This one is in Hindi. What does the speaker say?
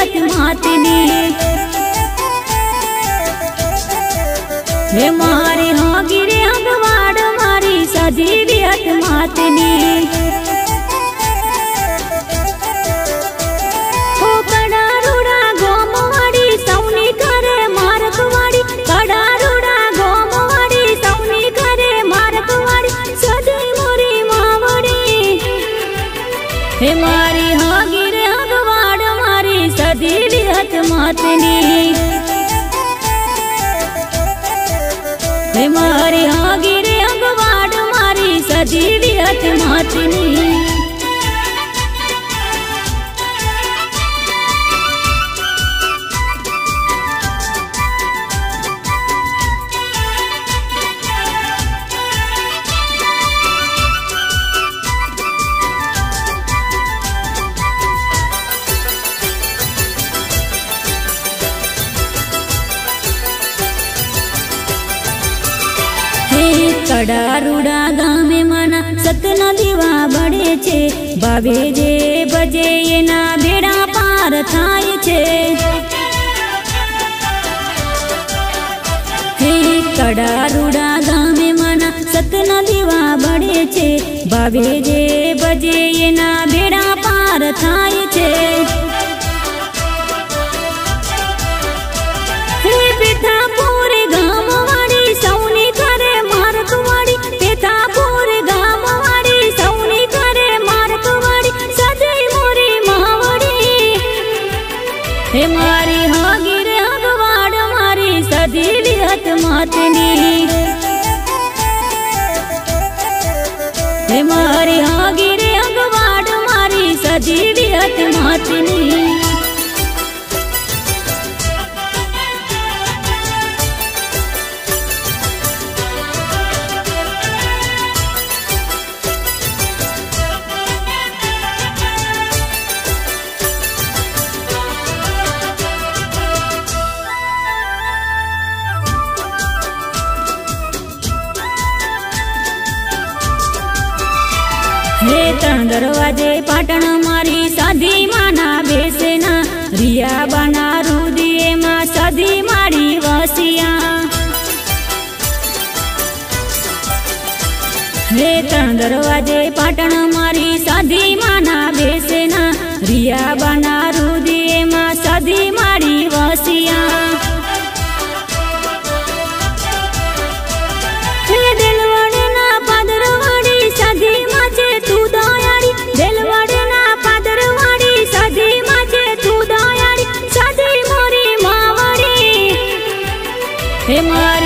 जगत मातनी हे मारे हाँ गिरे अगवाड़ मारी सजीवियत मातनी हो कड़ा रूड़ा गोमवाड़ी सौनी करे मार कुवाड़ी कड़ा रूड़ा गोमवाड़ी सौनी करे मार कुवाड़ी सजी मोरी मावड़ी हे मारी हाँ गिरे अगवाड़ मारी सजीवियत मातनी मारे आगिरे अंगवाड़ मारी सजीवी हत मातनी कड़ा रूड़ा गामे मना सतना दीवा बढ़े छे बावे जे बजे ये ना बेड़ा पार थाय छे हे कड़ा रूड़ा गामे मना सतना दीवा बढ़े छे बावे जे बजे ये ना बेड़ा पार थाय छे हे मारी हाँ गिरे अगवाड़ मारी सजीवी हत मातनी हे मारी हाँ गिरे अगवाड़ मारी सजीवी हत मातनी तन दरवाजे पाटण मारी सदी माना बेसेना रिया बना रुदिए मा सदी मारी वसिया हे तन दरवाजे पाटण मारी सदी माना बेसेना रिया बना रुदिए मा सदी मारी वसिया हे मारी